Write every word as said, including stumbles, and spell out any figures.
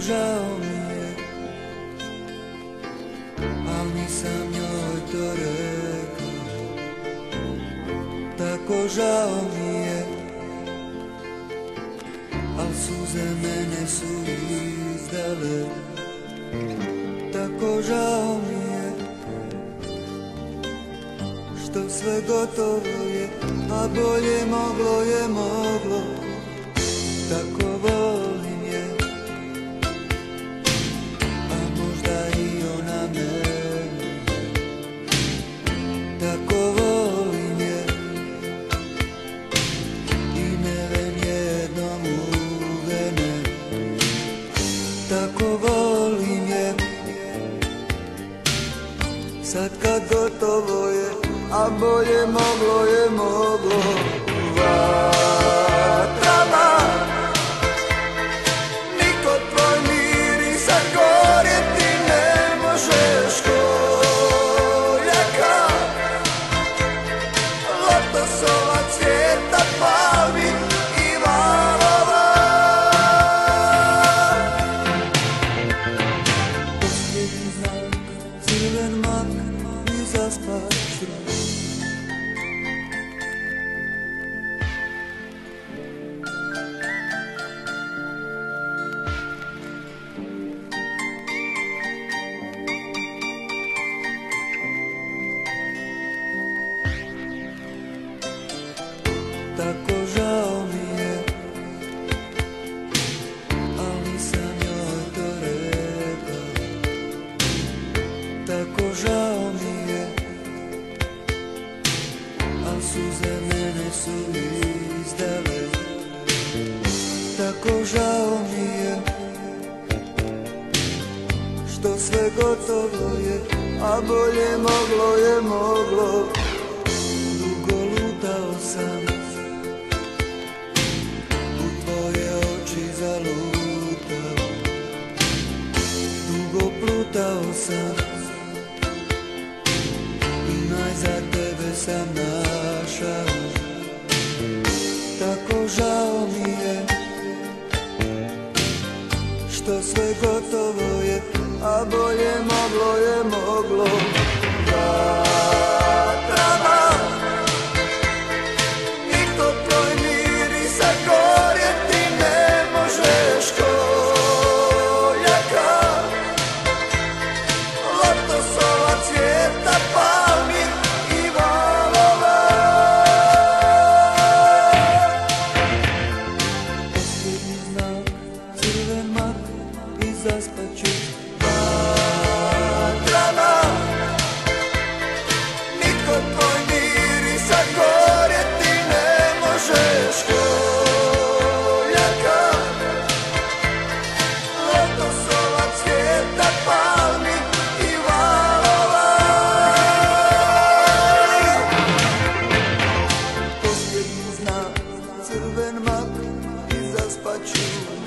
žao mi je, al nisam njoj to rekao. Tako žao mi je, al suze mene su izdale. Tako žao mi je, što sve gotovo je, a bolje moglo je moglo. Tako volim je, a možda i ona mene. Tako volim je, i nevem jednom uvene. Tako volim je, sad kad gotovo je, a bolje moglo je moglo. Tako žao mi je, al nisam joj to rekao. Tako žao mi je, al suze mene su izdale. Tako žao mi je, što sve gotovo je, a bolje moglo je moglo. Dugo lutao sam, plutao sam i najzad tebe sam našao. Tako žao mi je, što sve gotovo je, a bolje moglo je moglo. Crven mak i zaspat ću.